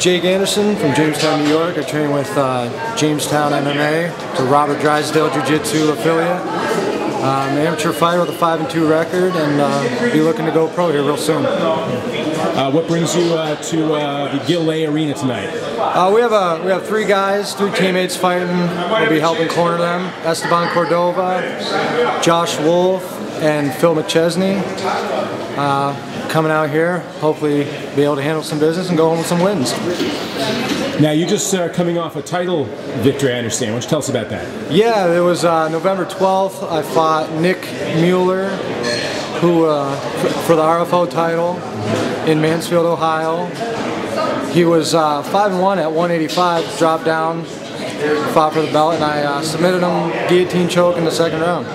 Jake Anderson from Jamestown, New York. I train with Jamestown MMA, to Robert Drysdale Jiu-Jitsu affiliate. I'm an amateur fighter with a 5-2 record, and be looking to go pro here real soon. What brings you to the Gillette Arena tonight? We have three teammates fighting. We'll be helping corner them: Esteban Cordova, Josh Wolf, and Phil McChesney. Coming out here, hopefully be able to handle some business and go home with some wins. Now, you just coming off a title victory, I understand. Why don't you tell us about that? Yeah, it was November 12th. I fought Nick Mueller, who for the RFO title in Mansfield, Ohio. He was 5-1 at 185, dropped down, fought for the belt, and I submitted him guillotine choke in the second round.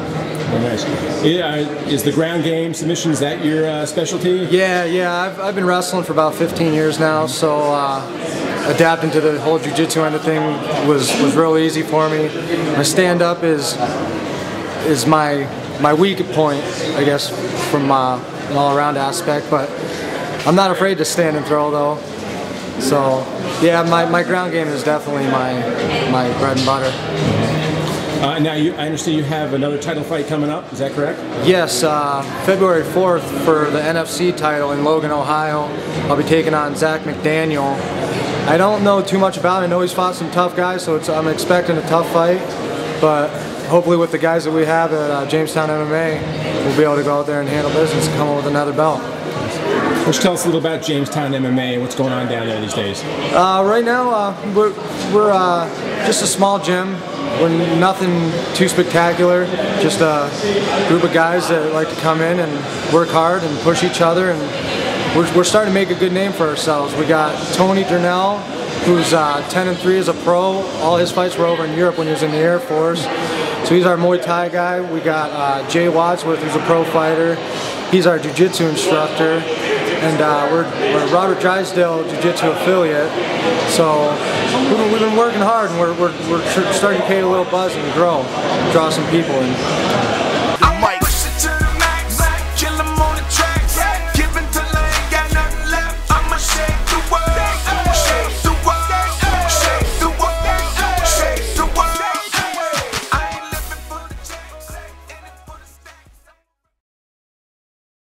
Oh, nice. Is the ground game submissions that your specialty? Yeah. I've been wrestling for about 15 years now, so adapting to the whole jiu-jitsu end of thing was real easy for me. My stand-up is my weak point, I guess, from an all-around aspect. But I'm not afraid to stand and throw, though. So yeah, my ground game is definitely my bread and butter. Now, I understand you have another title fight coming up, is that correct? Yes, February 4th for the NFC title in Logan, Ohio. I'll be taking on Zach McDaniel. I don't know too much about him. I know he's fought some tough guys, so I'm expecting a tough fight. But hopefully with the guys that we have at Jamestown MMA, we'll be able to go out there and handle business and come up with another belt. Just tell us a little about Jamestown MMA and what's going on down there these days. Right now, we're just a small gym. We're nothing too spectacular, just a group of guys that like to come in and work hard and push each other, and we're starting to make a good name for ourselves. We got Tony Darnell, who's 10-3 as a pro. All his fights were over in Europe when he was in the Air Force, so he's our Muay Thai guy. We got Jay Wadsworth, who's a pro fighter. He's our jiu-jitsu instructor, and we're a Robert Drysdale Jiu-Jitsu affiliate. So we've been working hard, and we're starting to create a little buzz and grow, draw some people in.